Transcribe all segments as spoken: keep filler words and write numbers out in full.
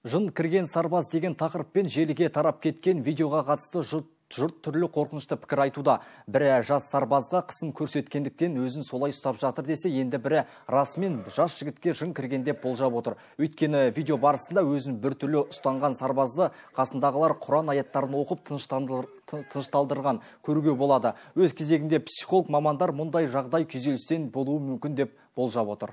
Жын кірген сарбаз деген тақырыппен желіге тарап кеткен видеоға қатысты жұрт, жұрт түрлі қорқынышты пікір айтуда. Бірі жас сарбазға қысым көрсеткендіктен өзін солай ұстап жатыр десе, енді бірі расымен жас жігітке жын кіргенде болжап отыр. Өйткені видео барысында өзін бір түрлі ұстанған сарбазды қасындағылар Құран аяттарын оқып тынышталдырған көруге болады. Өз кезегінде психолог мамандар мұндай жағдай күйзелістен болуы мүмкін деп болжап отыр.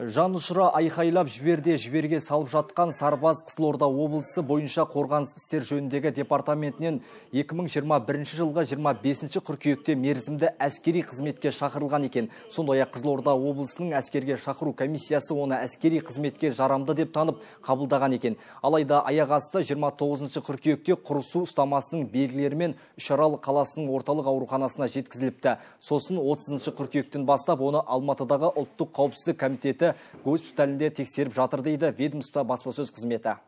Жан ұшыра айқайлап жіберде жіберге салып жатқан сарбаз Қызылорда облысы бойынша қорғаныс істер жөніндегі департаментінен екі мың жиырма бірінші жылғы жиырма бесінші қыркүйекте мерзімді әскери қызметке шақырылған екен. Сондай-ақ Қызылорда облысының әскерге шақыру комиссиясы оны әскери қызметке жарамды деп танып қабылдаған екен. Алайда аяқ асты жиырма тоғызыншы қыркүйекте құрысу ұстамасының белгілерімен Үшарал қаласының орталық ауруханасына жеткізіліпті. Сосын отызыншы қыркүйектен бастап оны Алматыдағы Ұлттық қауіпсіздігі комитеті госпиталінде тексеріп жатыр дейді ведомство баспасөз қызметі.